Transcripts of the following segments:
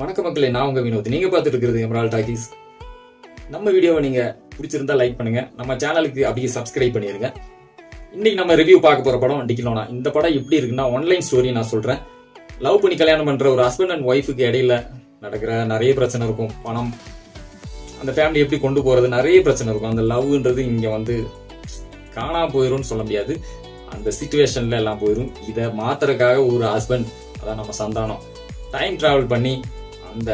வணக்கம் மக்களே, நான் உங்கள் வினோத். நீங்கள் பார்த்துட்டு இருக்கிறது எமரால்ட் டாக்கீஸ். நம்ம வீடியோவை நீங்கள் பிடிச்சிருந்தா லைக் பண்ணுங்கள், நம்ம சேனலுக்கு அப்படியே சப்ஸ்கிரைப் பண்ணிடுங்க. இன்றைக்கி நம்ம ரிவ்யூ பார்க்க போகிற படம் டிக்கிலோனா. இந்த படம் எப்படி இருக்குன்னா, ஆன்லைன் ஸ்டோரி நான் சொல்கிறேன். லவ் பண்ணி கல்யாணம் பண்ணுற ஒரு ஹஸ்பண்ட் அண்ட் ஒய்ஃபுக்கு இடையில நடக்கிற நிறைய பிரச்சனை இருக்கும். பணம், அந்த ஃபேமிலி எப்படி கொண்டு போகிறது, நிறைய பிரச்சனை இருக்கும். அந்த லவ்ன்றது இங்கே வந்து காணா போயிடும்னு சொல்ல முடியாது, அந்த சிச்சுவேஷனில் எல்லாம் போயிடும். இதை மாத்துறதுக்காக ஒரு ஹஸ்பண்ட், அதான் நம்ம சந்தானம், டைம் ட்ராவல் பண்ணி அந்த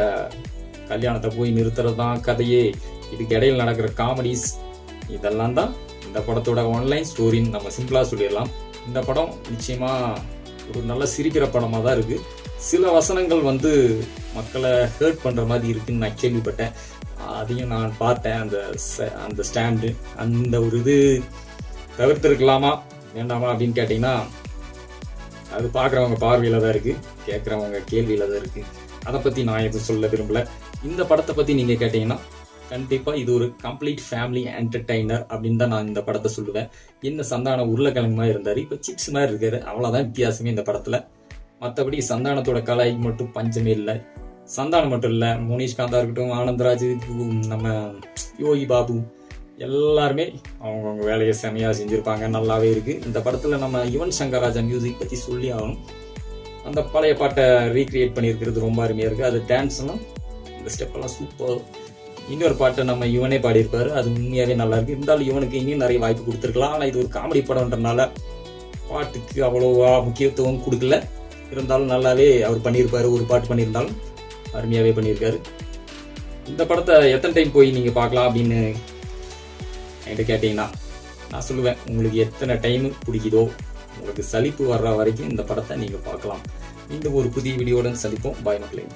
கல்யாணத்தை போய் நிறுத்துறது தான் கதையே. இதுக்கு இடையில் நடக்கிற காமெடிஸ் இதெல்லாம் தான் இந்த படத்தோட ஆன்லைன் ஸ்டோரின்னு நம்ம சிம்பிளாக சொல்லிடலாம். இந்த படம் நிச்சயமாக ஒரு நல்ல சிரிக்கிற படமாக தான் இருக்குது. சில வசனங்கள் வந்து மக்களை ஹர்ட் பண்ணுற மாதிரி இருக்குதுன்னு நான் கேள்விப்பட்டேன். அதையும் நான் பார்த்தேன். அந்த ஸ்டாண்டு, அந்த ஒரு இது தவிர்த்துருக்கலாமா வேண்டாமா அப்படின்னு கேட்டிங்கன்னா, அது பார்க்குறவங்க பார்வையில் தான் இருக்குது, கேட்குறவங்க கேள்வியில் தான் இருக்குது. அதை பற்றி நான் எதுவும் சொல்ல விரும்பலை. இந்த படத்தை பற்றி நீங்கள் கேட்டிங்கன்னா, கண்டிப்பாக இது ஒரு கம்ப்ளீட் ஃபேமிலி என்டர்டைனர் அப்படின்னு தான் நான் இந்த படத்தை சொல்லுவேன். என்ன சந்தான உருளைக்கிழங்கு மாதிரி இருந்தார், இப்போ சிப்ஸ் மாதிரி இருக்காரு, அவ்வளோதான் வித்தியாசமே இந்த படத்தில். மற்றபடி சந்தானத்தோட கலை மட்டும் பஞ்சமே இல்லை. சந்தானம் மட்டும் இல்லை, முனிஷ்காந்தா இருக்கட்டும், ஆனந்தராஜ், நம்ம யோகி பாபு, எல்லாருமே அவங்கவுங்க வேலையை செமையாக செஞ்சுருப்பாங்க. நல்லாவே இருக்குது. இந்த படத்தில் நம்ம யுவன் சங்கர் ராஜா மியூசிக் பற்றி சொல்லி ஆகணும். அந்த பழைய பாட்டை ரீக்ரியேட் பண்ணியிருக்கிறது ரொம்ப அருமையாக இருக்குது. அது டான்ஸ்லாம், இந்த ஸ்டெப்பெல்லாம் சூப்பர். இன்னொரு பாட்டை நம்ம யுவனே பாடியிருப்பார், அது உண்மையாகவே நல்லாயிருக்கு. இருந்தாலும் யுவனுக்கு இன்னும் நிறைய வாய்ப்பு கொடுத்துருக்கலாம். ஆனால் இது ஒரு காமெடி படம்ன்றனால பாட்டுக்கு அவ்வளோவா முக்கியத்துவம் கொடுக்கல. இருந்தாலும் நல்லாவே அவர் பண்ணியிருப்பார். ஒரு பாட்டு பண்ணியிருந்தாலும் அருமையாகவே பண்ணியிருக்காரு. இந்த படத்தை எத்தனை டைம் போய் நீங்கள் பார்க்கலாம் அப்படின்னு என்கிட்ட கேட்டிங்கன்னா, நான் சொல்லுவேன், உங்களுக்கு எத்தனை டைமு பிடிக்குதோ, உங்களுக்கு சலிப்பு வர்ற வரைக்கும் இந்த படத்தை நீங்கள் பார்க்கலாம். இந்த ஒரு புதிய வீடியோடன் சந்திப்போம். பாய் மக்களே.